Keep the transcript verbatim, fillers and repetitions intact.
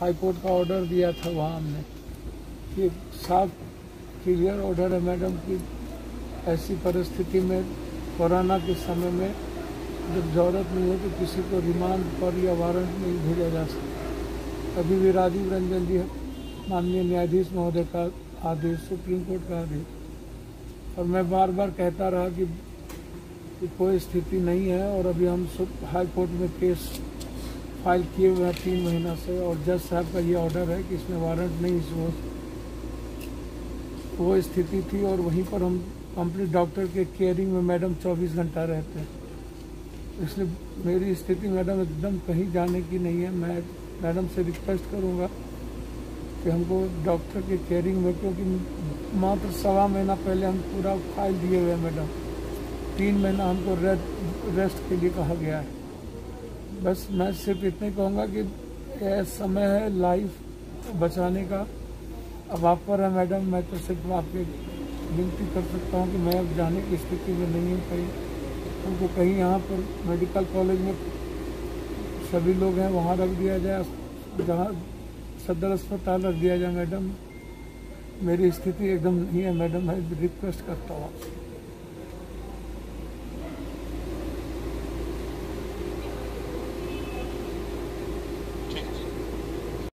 High court का order दिया था वहाँ हमने कि साफ क्लियर ऑर्डर है मैडम कि ऐसी परिस्थिति में कोरोना के समय में जब जरूरत नहीं है तो किसी को रिमांड पर या वारंट नहीं भेजा जा सकता। अभी भी राजीव रंजन जी माननीय न्यायाधीश महोदय का आदेश, सुप्रीम कोर्ट का आदेश, और मैं बार बार कहता रहा कि, कि कोई स्थिति नहीं है। और अभी हम हाई कोर्ट में केस फाइल किए हुए हैं तीन महीना से, और जज साहब का ये ऑर्डर है कि इसमें वारंट नहीं हो। वो स्थिति थी और वहीं पर हम कंप्लीट डॉक्टर के केयरिंग में मैडम चौबीस घंटा रहते हैं, इसलिए मेरी स्थिति मैडम एकदम कहीं जाने की नहीं है। मैं मैडम से रिक्वेस्ट करूंगा कि हमको डॉक्टर के केयरिंग में, क्योंकि मात्र सवा महीना पहले हम पूरा फाइल दिए हुए हैं मैडम, तीन महीना हमको रेस्ट रेस्ट के लिए कहा गया है। बस मैं सिर्फ इतने कहूँगा कि यह समय है लाइफ बचाने का, अब आप पर है मैडम। मैं तो सिर्फ आपके विनती कर सकता हूँ कि मैं अब जाने की स्थिति में नहीं हूँ कहीं, उनको कहीं यहाँ पर मेडिकल कॉलेज में सभी लोग हैं वहाँ रख दिया जाए, जहाँ सदर अस्पताल रख दिया जाए मैडम। मेरी स्थिति एकदम नहीं है मैडम, मैं रिक्वेस्ट करता हूँ आपसे।